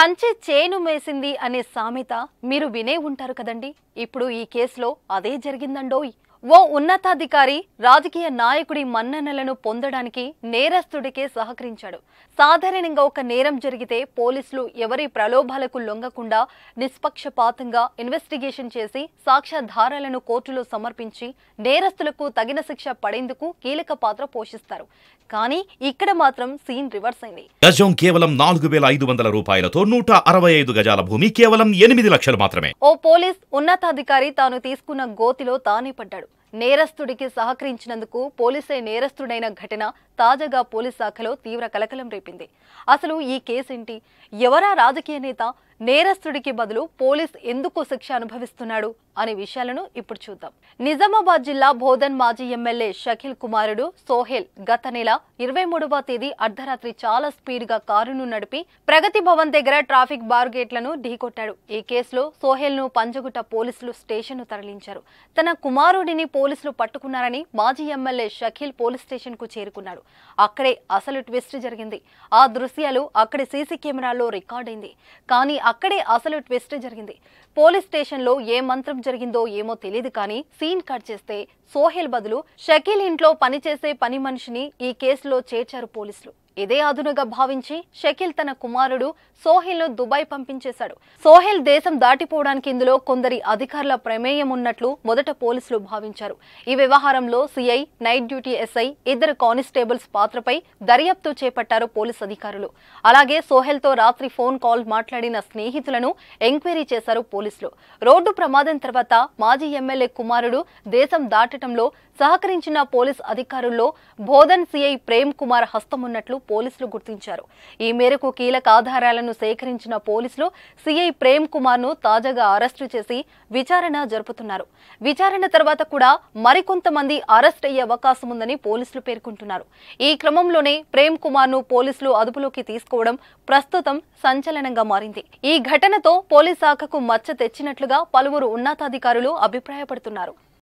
కంచి చేను మేసింది అనే సామెత మీరు వినే ఉంటారు కదండి। ఇప్పుడు ఈ కేసులో అదే జరిగిందండోయ్। ఓ ఉన్నతాధికారి రాజకీయ నాయకుడి మన్ననలను పొందడానికి నేరస్తుడికే సహకరించాడు। సాధారణంగా ఒక నేరం జరిగితే పోలీసులు ఎవరి ప్రలోభాలకు లొంగకుండా నిష్పక్షపాతంగా ఇన్వెస్టిగేషన్ చేసి సాక్ష్యాధారాలను కోర్టులో సమర్పించి నేరస్తులకు తగిన శిక్ష పడేందుకు కీలక పాత్ర పోషిస్తారు। కానీ ఇక్కడ మాత్రం సీన్ రివర్స్ అయింది। గజం కేవలం 4500 రూపాయలతో 165 గజాల భూమి కేవలం 8 లక్షలు మాత్రమే। ఓ పోలీస్ ఉన్నతాధికారి తాను తీసుకున్న గోతిలో తానే పడ్డాడు। నేరస్తుడికి సహకరించినందుకు పోలీసే నేరస్తుడైన ఘటన తాజాగా పోలీస్ శాఖలో తీవ్ర కలకలం రేపింది। అసలు ఈ కేసేంటి? ఎవరా రాజకీయ నేత నేరస్తుడికి బదులు పోలీస్ ఎందుకు శిక్ష అనుభవిస్తున్నాడు అనే విషయాలను ఇప్పుడు చూద్దాం। నిజామాబాద్ జిల్లా భోదన్ మాజీ ఎమ్మెల్యే షకీల్ కుమారుడు సోహెల్ గత నెల 23వ తేదీ అర్ధరాత్రి చాలా స్పీడ్ గా కారును నడిపి ప్రగతి భవన్ దగ్గర ట్రాఫిక్ బార్ గేట్లను ఢీకొట్టాడు। ఈ కేసులో సోహెల్ ను పంజగుట్ట పోలీసులు స్టేషన్ తరలించారు। తన కుమారుడిని పోలీసులు పట్టుకున్నారని మాజీ ఎమ్మెల్యే షకీల్ పోలీస్ స్టేషన్ కు చేరుకున్నాడు। అక్కడే అసలు ట్విస్ట్ జరిగింది। ఆ దృశ్యాలు అక్కడి సీసీ కెమెరాల్లో రికార్డైంది। కానీ అక్కడే అసలు ట్విస్ట్ జరిగింది। పోలీస్ స్టేషన్ లో ఏ మంత్రం జరిగిందో ఏమో తెలియదు కానీ సీన్ కట్ చేస్తే సోహెల్ బదులు షకీల్ ఇంట్లో పనిచేసే పని మనిషిని ఈ కేసులో చేర్చారు పోలీసులు। ఇదే అదునుగా భావించి షకీల్ తన కుమారుడు సోహెల్ ను దుబాయ్ పంపించేశాడు। సోహెల్ దేశం దాటిపోవడానికి ఇందులో కొందరి అధికారుల ప్రమేయం ఉన్నట్లు మొదట పోలీసులు భావించారు। ఈ వ్యవహారంలో సిఐ, నైట్ డ్యూటీ ఎస్ఐ, ఇద్దరు కానిస్టేబుల్స్ పాత్రపై దర్యాప్తు చేపట్టారు పోలీసు అధికారులు। అలాగే సోహెల్ తో రాత్రి ఫోన్ కాల్ మాట్లాడిన స్నేహితులను ఎంక్వైరీ చేశారు పోలీసులు। రోడ్డు ప్రమాదం తర్వాత మాజీ ఎమ్మెల్యే కుమారుడు దేశం దాటటంలో సహకరించిన పోలీసు అధికారుల్లో భోదన్ సిఐ ప్రేమ్ కుమార్ హస్తం ఉన్నట్లు పోలీసులు గుర్తించారు। ఈ మేరకు కీలక ఆధారాలను సేకరించిన పోలీసులు సిఐ ప్రేమ్ కుమార్ ను తాజాగా అరెస్టు చేసి విచారణ జరుపుతున్నారు। విచారణ తర్వాత కూడా మరికొంతమంది అరెస్ట్ అయ్యే అవకాశం ఉందని పోలీసులు పేర్కొంటున్నారు। ఈ క్రమంలోనే ప్రేమ్ కుమార్ ను పోలీసులు అదుపులోకి తీసుకోవడం ప్రస్తుతం సంచలనంగా మారింది। ఈ ఘటనతో పోలీస్ శాఖకు మచ్చ తెచ్చినట్లుగా పలువురు ఉన్నతాధికారులు అభిప్రాయపడుతున్నారు।